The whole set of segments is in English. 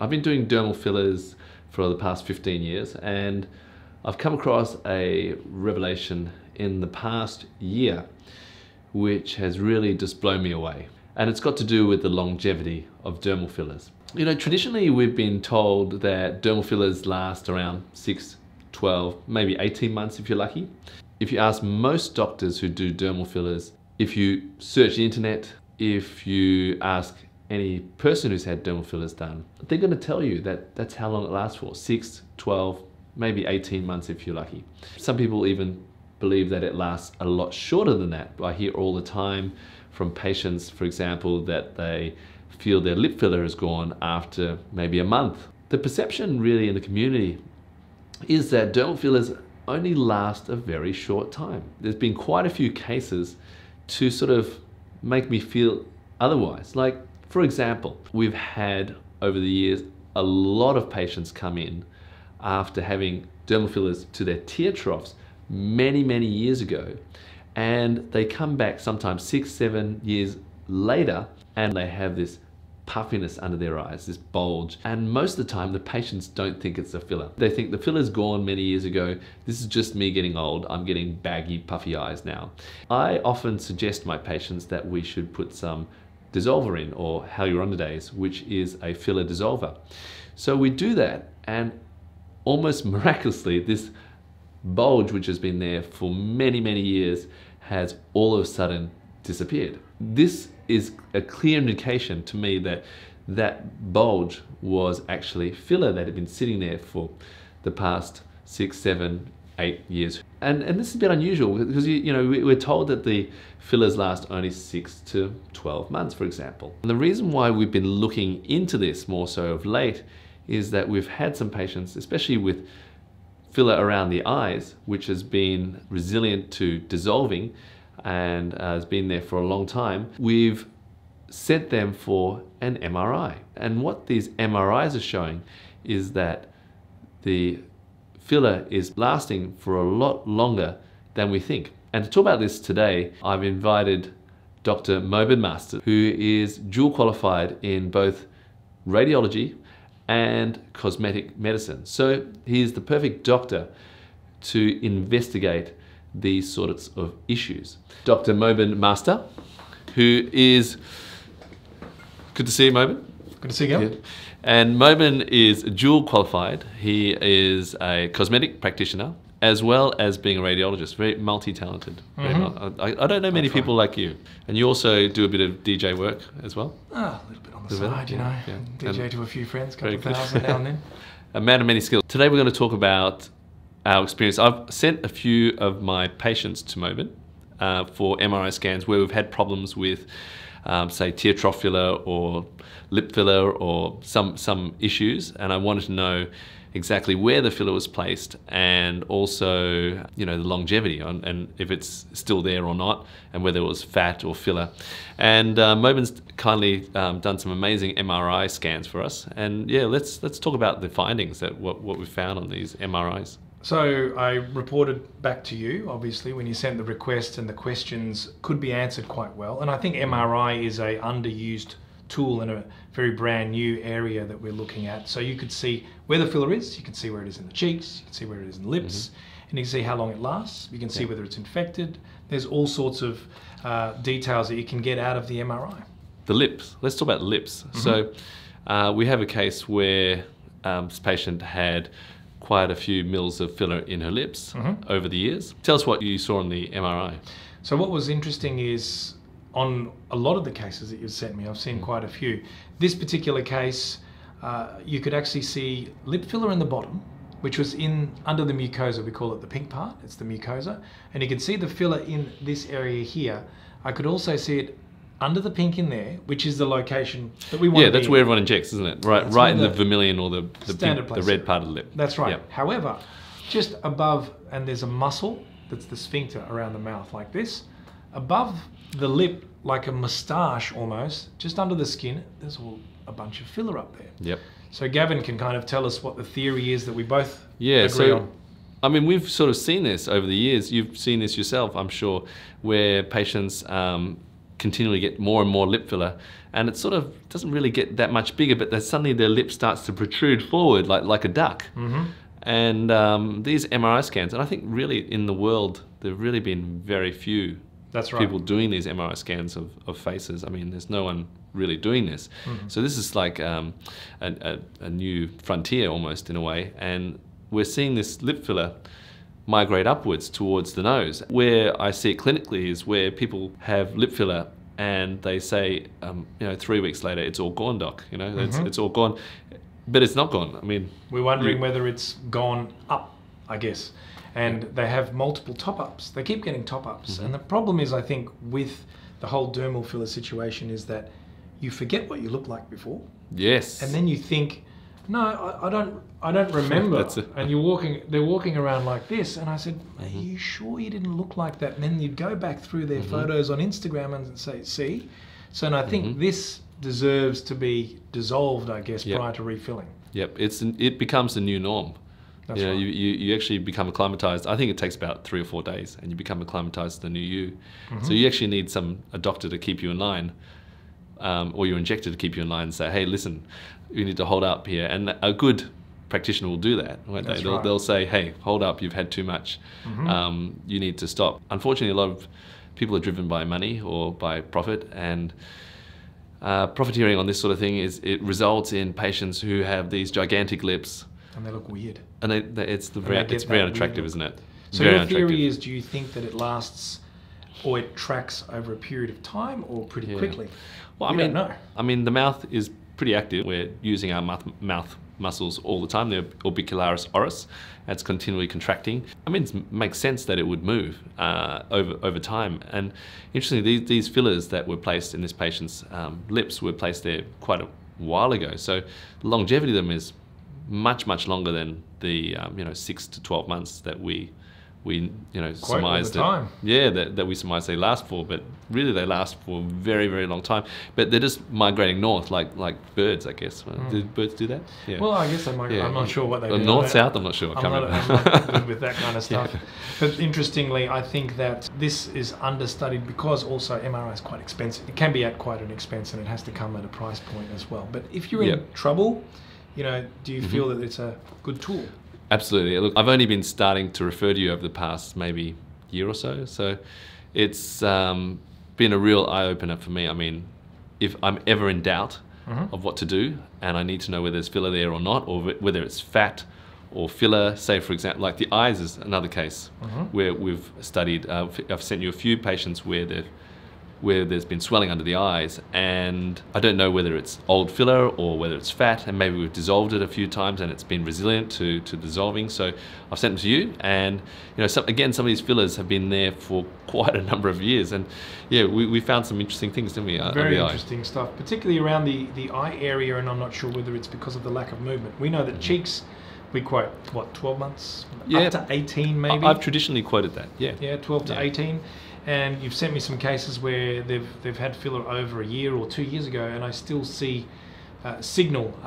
I've been doing dermal fillers for the past 15 years, and I've come across a revelation in the past year which has really just blown me away. And it's got to do with the longevity of dermal fillers. You know, traditionally we've been told that dermal fillers last around 6, 12, maybe 18 months if you're lucky. If you ask most doctors who do dermal fillers, if you search the internet, if you ask any person who's had dermal fillers done, they're going to tell you that that's how long it lasts for, 6, 12, maybe 18 months if you're lucky. Some people even believe that it lasts a lot shorter than that. I hear all the time from patients, for example, that they feel their lip filler is gone after maybe a month. The perception really in the community is that dermal fillers only last a very short time. There's been quite a few cases to sort of make me feel otherwise. Like, for example, we've had over the years a lot of patients come in after having dermal fillers to their tear troughs many, many years ago, and they come back sometimes 6, 7 years later and they have this puffiness under their eyes, this bulge, and most of the time the patients don't think it's a filler. They think the filler's gone many years ago, this is just me getting old, I'm getting baggy, puffy eyes now. I often suggest my patients that we should put some Dissolverin or hyaluronidase, which is a filler dissolver. So we do that, and almost miraculously this bulge, which has been there for many, many years, has all of a sudden disappeared. This is a clear indication to me that that bulge was actually filler that had been sitting there for the past 6, 7, 8 years. And this is a bit unusual because, you know, we're told that the fillers last only 6 to 12 months, for example. And the reason why we've been looking into this more so of late is that we've had some patients, especially with filler around the eyes, which has been resilient to dissolving and has been there for a long time. We've sent them for an MRI. And what these MRIs are showing is that the filler is lasting for a lot longer than we think. And to talk about this today, I've invited Dr. Mobin Master, who is dual qualified in both radiology and cosmetic medicine. So he is the perfect doctor to investigate these sorts of issues. Dr. Mobin Master, who is, good to see you, Mobin. Good to see you. Yeah. And Mobin is dual qualified. He is a cosmetic practitioner as well as being a radiologist, very multi-talented. Mm-hmm. I don't know many people like you. And you also do a bit of DJ work as well. Oh, a little bit on the side, you know. Yeah. DJ and to a few friends, couple of thousand now and then. A man of many skills. Today we're going to talk about our experience. I've sent a few of my patients to Mobin for MRI scans where we've had problems with say tear trough filler or lip filler or some issues, and I wanted to know exactly where the filler was placed and also, you know, the longevity and if it's still there or not, and whether it was fat or filler. And Mobin's kindly done some amazing MRI scans for us, and yeah, let's talk about the findings that what we found on these MRIs. So I reported back to you, obviously, when you sent the request, and the questions could be answered quite well. And I think MRI is a underused tool in a very brand new area that we're looking at. So you could see where the filler is, you can see where it is in the cheeks, you can see where it is in the lips, mm-hmm. and you can see how long it lasts, you can see whether it's infected. There's all sorts of details that you can get out of the MRI. The lips, let's talk about lips. Mm-hmm. So we have a case where this patient had quite a few mils of filler in her lips mm-hmm. over the years. Tell us what you saw on the MRI. So what was interesting is on a lot of the cases that you've sent me, I've seen quite a few. This particular case, you could actually see lip filler in the bottom, which was in under the mucosa. We call it the pink part, it's the mucosa. And you can see the filler in this area here. I could also see it under the pink in there, which is the location that we want to be. Yeah, that's where everyone injects, isn't it? Right, right in the vermilion or the red part of the lip. That's right. Yep. However, just above, and there's a muscle, that's the sphincter around the mouth like this. Above the lip, like a moustache almost, just under the skin, there's all a bunch of filler up there. Yep. So Gavin can kind of tell us what the theory is that we both agree on. I mean, we've sort of seen this over the years. You've seen this yourself, I'm sure, where patients continually get more and more lip filler, and it sort of doesn't really get that much bigger, but then suddenly their lip starts to protrude forward like a duck. Mm-hmm. And these MRI scans, and I think really in the world, there've really been very few people doing these MRI scans of faces. I mean, there's no one really doing this. Mm-hmm. So this is like a new frontier almost in a way, and we're seeing this lip filler migrate upwards towards the nose. Where I see it clinically is where people have lip filler and they say, you know, 3 weeks later, it's all gone, doc, you know, mm-hmm. it's all gone, but it's not gone. I mean, we're wondering whether it's gone up, I guess. And they have multiple top-ups. They keep getting top-ups. Mm-hmm. And the problem is, I think, with the whole dermal filler situation is that you forget what you looked like before. Yes. And then you think, no, I don't remember. That's it. And they're walking around like this. And I said, are you sure you didn't look like that? And then you'd go back through their photos on Instagram and say, see? So, and I think this deserves to be dissolved, I guess, prior to refilling. Yep, it becomes the new norm. That's right. You actually become acclimatized. I think it takes about 3 or 4 days, and you become acclimatized to the new you. Mm-hmm. So you actually need a doctor to keep you in line, or your injector to keep you in line and say, hey, listen, you need to hold up here. And a good practitioner will do that, won't they? They'll say, hey, hold up, you've had too much. Mm-hmm. You need to stop. Unfortunately, a lot of people are driven by money or by profit, and profiteering on this sort of thing it results in patients who have these gigantic lips. And they look weird. And it's very unattractive, isn't it? So your theory is, do you think that it lasts, or it tracks over a period of time, or pretty quickly? Well, I mean, the mouth is pretty active. We're using our mouth muscles all the time. The orbicularis oris, that's continually contracting. I mean, it makes sense that it would move over time. And interestingly, these fillers that were placed in this patient's lips were placed there quite a while ago. So the longevity of them is much longer than the 6 to 12 months that we surmise that we surmise they last for, but really they last for a very long time. But they're just migrating north like birds, I guess. Mm. Do birds do that? Yeah. Well, I guess they migrate. Yeah. I'm not sure what they do. North, south, I'm not sure. I'm not good with that kind of stuff. Yeah. But interestingly, I think that this is understudied because also MRI is quite expensive. It can be at quite an expense, and it has to come at a price point as well. But if you're in trouble, you know, do you feel that it's a good tool? Absolutely. Look, I've only been starting to refer to you over the past maybe year or so. So it's been a real eye-opener for me. I mean, if I'm ever in doubt of what to do, and I need to know whether there's filler there or not, or whether it's fat or filler, say for example, like the eyes is another case where we've studied. I've sent you a few patients where there's been swelling under the eyes, and I don't know whether it's old filler or whether it's fat, and maybe we've dissolved it a few times and it's been resilient to dissolving. So I've sent them to you, and some of these fillers have been there for quite a number of years, and we found some interesting things, didn't we? Very interesting stuff, particularly around the eye area, and I'm not sure whether it's because of the lack of movement. We know that cheeks, we quote, what, 12 months? Yeah. Up to 18 maybe? I've traditionally quoted that, yeah. Yeah, 12 to 18. And you've sent me some cases where they've had filler over a year or 2 years ago, and I still see a signal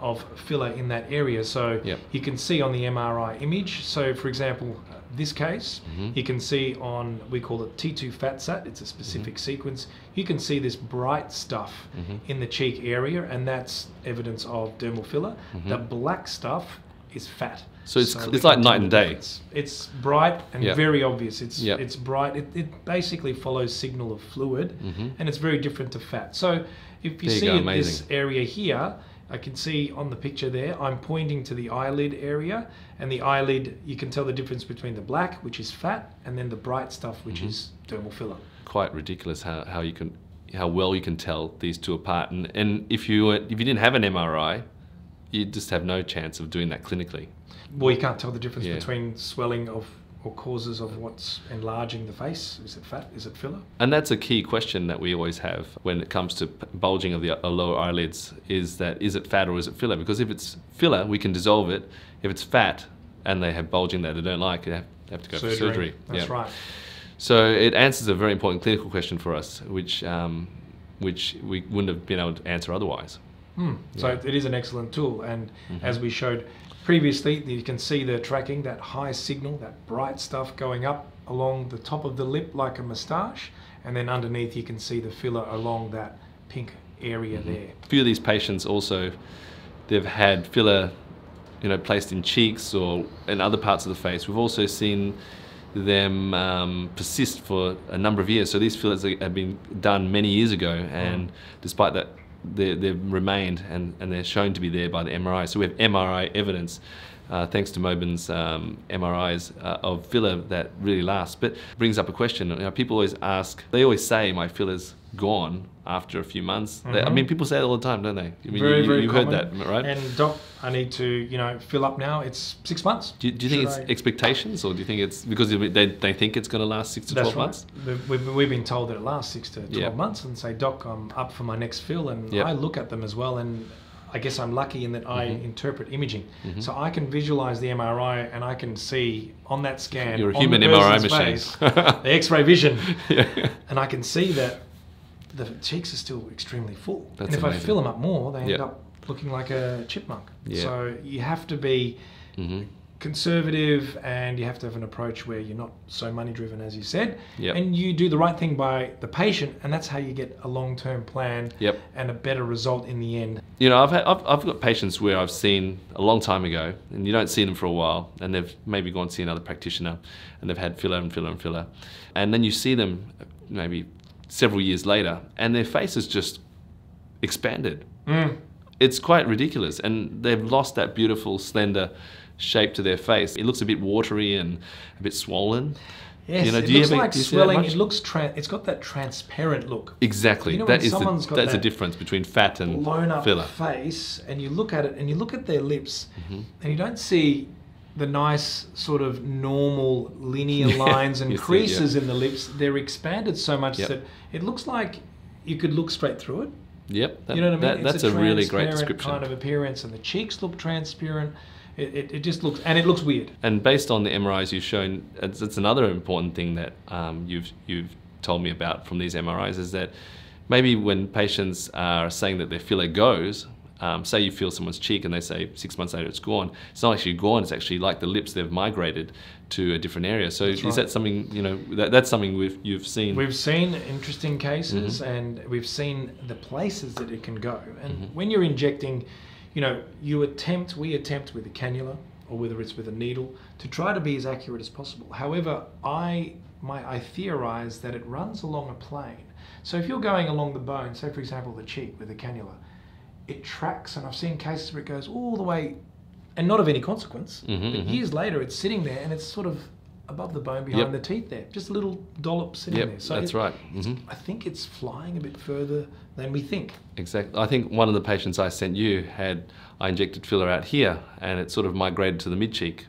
of filler in that area. So you can see on the MRI image. So for example, this case, you can see on, we call it T2 fat sat, it's a specific sequence. You can see this bright stuff in the cheek area, and that's evidence of dermal filler. The black stuff is fat. So it's like night and day. It's bright and very obvious. It's bright. It basically follows signal of fluid, and it's very different to fat. So if you see this area here, I can see on the picture there, I'm pointing to the eyelid area, and the eyelid, you can tell the difference between the black, which is fat, and then the bright stuff, which is dermal filler. Quite ridiculous how well you can tell these two apart. And if you didn't have an MRI, you just have no chance of doing that clinically. Well, you can't tell the difference between swelling of or causes of what's enlarging the face. Is it fat? Is it filler? And that's a key question that we always have when it comes to bulging of the lower eyelids, is it fat or is it filler? Because if it's filler, we can dissolve it. If it's fat and they have bulging that they don't like, they have to go for surgery. That's right. So it answers a very important clinical question for us, which we wouldn't have been able to answer otherwise. Hmm. Yeah. So it is an excellent tool, and as we showed previously, you can see the tracking, that high signal, that bright stuff going up along the top of the lip like a moustache, and then underneath you can see the filler along that pink area there. A few of these patients also, they've had filler, you know, placed in cheeks or in other parts of the face. We've also seen them persist for a number of years. So these fillers have been done many years ago, and despite that, they've remained, and they're shown to be there by the MRI. So we have MRI evidence, thanks to Mobin's MRIs of filler that really lasts. But brings up a question, you know, people always ask, they always say my filler's gone after a few months. Mm-hmm. I mean, people say it all the time, don't they? I mean, you've heard that, right? And doc, I need to, you know, fill up now. It's 6 months. Do you think it's expectations, or do you think it's because they think it's going to last 6 to 12 months? We've been told that it lasts 6 to 12 months, and say, doc, I'm up for my next fill, and I look at them as well, and I guess I'm lucky in that I interpret imaging. So I can visualize the MRI, and I can see on that scan, you're a human MRI machine, the X-ray vision, and I can see that the cheeks are still extremely full. That's amazing. I fill them up more, they end up looking like a chipmunk. So you have to be conservative, and you have to have an approach where you're not so money driven, as you said, and you do the right thing by the patient, and that's how you get a long-term plan and a better result in the end. You know, I've got patients where I've seen a long time ago, and you don't see them for a while, and they've maybe gone to see another practitioner, and they've had filler and filler and filler, and then you see them maybe several years later, and their face has just expanded. It's quite ridiculous, and they've lost that beautiful slender shape to their face. It looks a bit watery and a bit swollen. Yes, you know, it looks like swelling. It looks it's got that transparent look. Exactly. You know, that's the difference between fat and blown up filler face, and you look at it, and you look at their lips, and you don't see the nice sort of normal linear lines and creases in the lips. They're expanded so much that it looks like you could look straight through it. You know what I mean? That's a really great description. Kind of appearance, and the cheeks look transparent. It just looks, and it looks weird. And based on the MRIs you've shown, it's another important thing that you've told me about from these MRIs, is that maybe when patients are saying that their filler goes, say you feel someone's cheek and they say 6 months later it's gone, it's not actually gone, it's actually like the lips, they've migrated to a different area. So is that something, you know, that's something you've seen? We've seen interesting cases, and we've seen the places that it can go. And when you're injecting, you know, we attempt with a cannula, or whether it's with a needle, to try to be as accurate as possible. However, I theorize that it runs along a plane. So if you're going along the bone, say for example the cheek with a cannula, it tracks, and I've seen cases where it goes all the way, and not of any consequence, but years later it's sitting there, and it's sort of above the bone behind the teeth there, just a little dollop sitting there. So that's right. I think it's flying a bit further than we think. Exactly. I think one of the patients I sent you had, I injected filler out here, and it sort of migrated to the mid-cheek,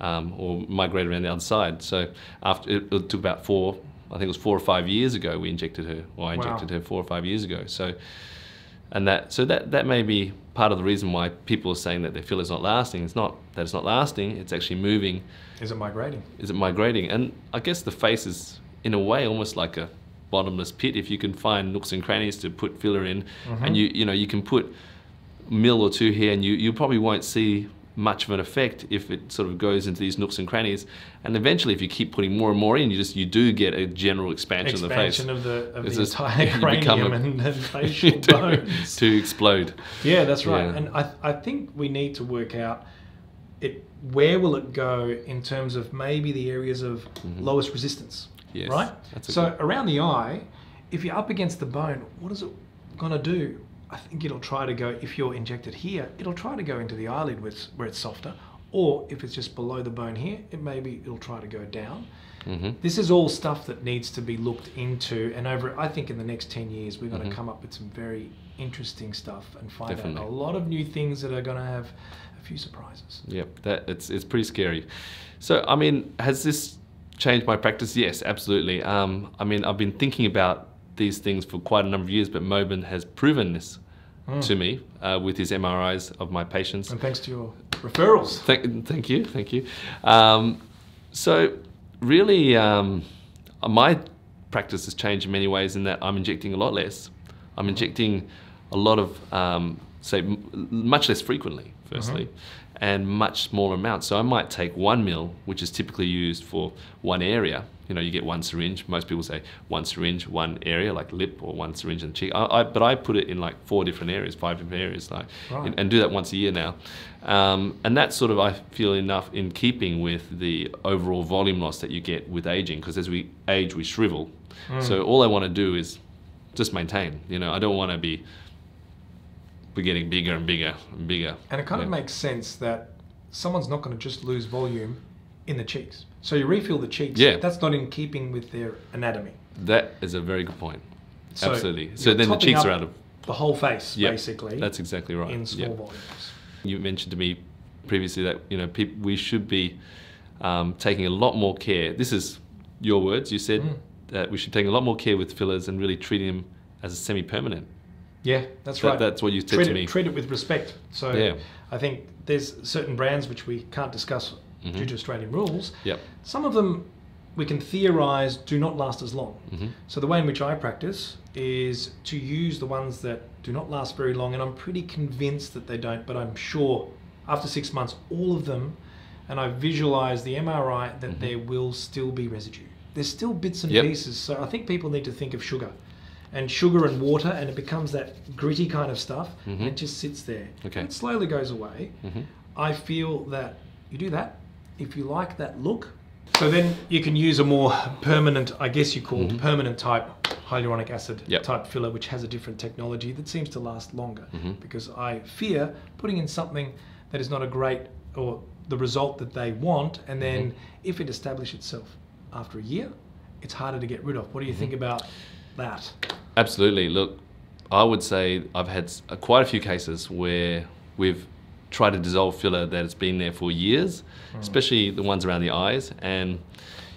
or migrated around the other side. So after, it took about four or five years ago we injected her, or I injected her 4 or 5 years ago. So. And that may be part of the reason why people are saying that their filler's not lasting. It's not that it's not lasting, it's actually moving. Is it migrating? Is it migrating? And I guess the face is, in a way, almost like a bottomless pit. If you can find nooks and crannies to put filler in, and you know, you can put mil or two here, and you probably won't see much of an effect if it sort of goes into these nooks and crannies. And eventually, if you keep putting more and more in, you do get a general expansion of the face. Expansion of the entire cranium and facial bones. To explode. Yeah, that's right. Yeah. And I think we need to work out where will it go in terms of maybe the areas of lowest resistance, right? So around the eye, if you're up against the bone, what is it gonna do? I think it'll try to go, if you're injected here, it'll try to go into the eyelid where it's softer, or if it's just below the bone here, it'll try to go down. This is all stuff that needs to be looked into, and over, I think in the next 10 years, we're going to come up with some very interesting stuff and find out a lot of new things that are going to have a few surprises. Yep, it's pretty scary. So, I mean, has this changed my practice? Yes, absolutely. I mean, I've been thinking about these things for quite a number of years, but Mobin has proven this to me with his MRIs of my patients. And thanks to your referrals. Thank you. So really, my practice has changed in many ways in that I'm injecting a lot less. I'm injecting a lot of, say, much less frequently, firstly, and much smaller amounts. So I might take 1 mil, which is typically used for one area, You know, you get one syringe. Most people say one syringe, one area, like lip, or one syringe and cheek. But I put it in like five different areas, like, right. And do that once a year now. And that's sort of, I feel, enough in keeping with the overall volume loss that you get with aging, because as we age, we shrivel. Mm. So all I want to do is just maintain. You know, I don't want to be getting bigger and bigger and bigger. And it kind of makes sense that someone's not going to just lose volume in the cheeks. So you refill the cheeks. Yeah. That's not in keeping with their anatomy. That is a very good point. So absolutely. So then the cheeks are out of... the whole face, yep, basically. That's exactly right. In small yep. volumes. You mentioned to me previously that, you know, we should be taking a lot more care. This is your words. You said that we should take a lot more care with fillers and really treating them as a semi-permanent. Yeah, that's right. That's what you said to me. Treat it with respect. So yeah. I think there's certain brands which we can't discuss due to Australian rules. Yep. Some of them we can theorise do not last as long. So the way in which I practice is to use the ones that do not last very long, and I'm pretty convinced that they don't, but I'm sure after 6 months, all of them, and I visualise the MRI, that there will still be residue. There's still bits and pieces. So I think people need to think of sugar. And sugar and water, and it becomes that gritty kind of stuff, and it just sits there. Okay. And it slowly goes away. I feel that you do that if you like that look. So then you can use a more permanent, I guess you call it permanent type hyaluronic acid type filler, which has a different technology that seems to last longer. Because I fear putting in something that is not a great, or the result that they want, and then if it establishes itself after a year, it's harder to get rid of. What do you think about that? Absolutely. Look, I would say I've had quite a few cases where we've tried to dissolve filler that has been there for years, especially the ones around the eyes. And,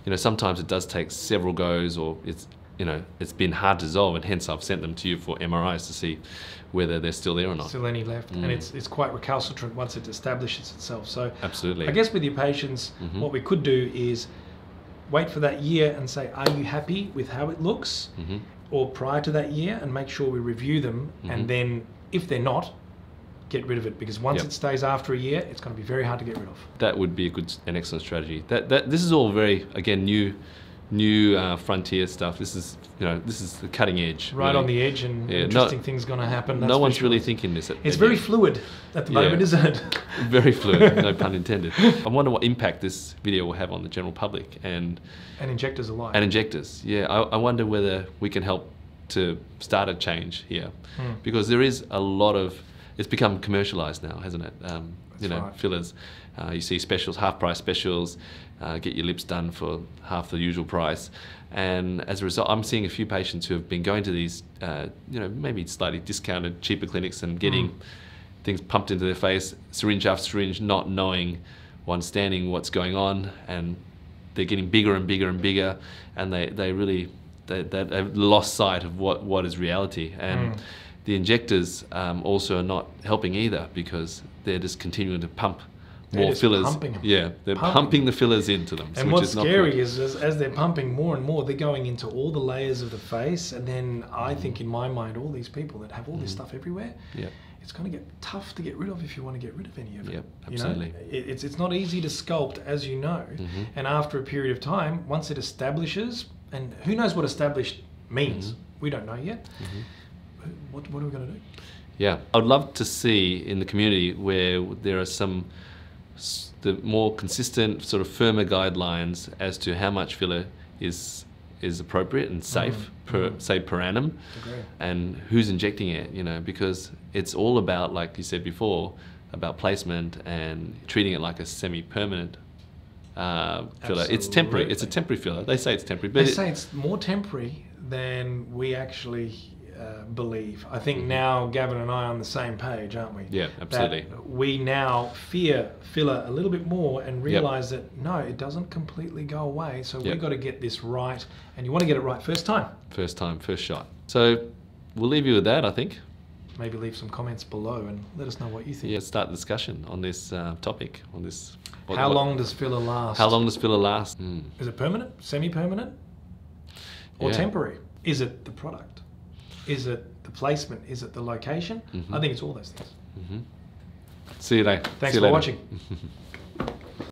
you know, sometimes it does take several goes, or it's, you know, it's been hard to dissolve, and hence I've sent them to you for MRIs to see whether they're still there or not. Still any left. And it's quite recalcitrant once it establishes itself. So absolutely. I guess with your patients, what we could do is wait for that year and say, are you happy with how it looks? Or prior to that year, and make sure we review them, and then if they're not, get rid of it, because once it stays after a year, it's going to be very hard to get rid of. That would be an excellent strategy. This is all very, again, new frontier stuff. This is, you know, this is the cutting edge. Right, really. On the edge, and interesting things going to happen. No one's really thinking this. It's very fluid at the moment, isn't it? Very fluid, no pun intended. I wonder what impact this video will have on the general public and injectors alike. And injectors, yeah. I wonder whether we can help to start a change here, because there is a lot of... It's become commercialised now, hasn't it? You know, right. Fillers. You see specials, half-price specials. Get your lips done for half the usual price. And as a result, I'm seeing a few patients who have been going to these, you know, maybe slightly discounted, cheaper clinics, and getting things pumped into their face, syringe after syringe, not knowing or understanding what's going on. And they're getting bigger and bigger and bigger, and they've lost sight of what is reality. And the injectors also are not helping either, because they're just continuing to pump more fillers. Yeah, they're pumping the fillers into them. And what's scary is as they're pumping more and more, they're going into all the layers of the face. And then I think in my mind, all these people that have all this stuff everywhere, it's going to get tough to get rid of if you want to get rid of any of it. Yep, absolutely. You know? It's not easy to sculpt, as you know. And after a period of time, once it establishes, and who knows what established means? We don't know yet. What are we going to do? Yeah, I'd love to see in the community where there are the more consistent, sort of firmer guidelines as to how much filler is appropriate and safe, per annum, and who's injecting it, you know, because it's all about, like you said before, about placement and treating it like a semi-permanent filler. Absolutely. It's temporary. It's a temporary filler. They say it's temporary. But they say it's more temporary than we actually... believe. I think now Gavin and I are on the same page, aren't we? Yeah, absolutely. That we now fear filler a little bit more and realise that no, it doesn't completely go away. So we've got to get this right, and you want to get it right first time. First time, first shot. So we'll leave you with that, I think. Maybe leave some comments below and let us know what you think. Yeah, start the discussion on this topic, on this. How long does filler last? How long does filler last? Is it permanent, semi-permanent, or temporary? Is it the product? Is it the placement? Is it the location? I think it's all those things. See you later. Thanks for watching.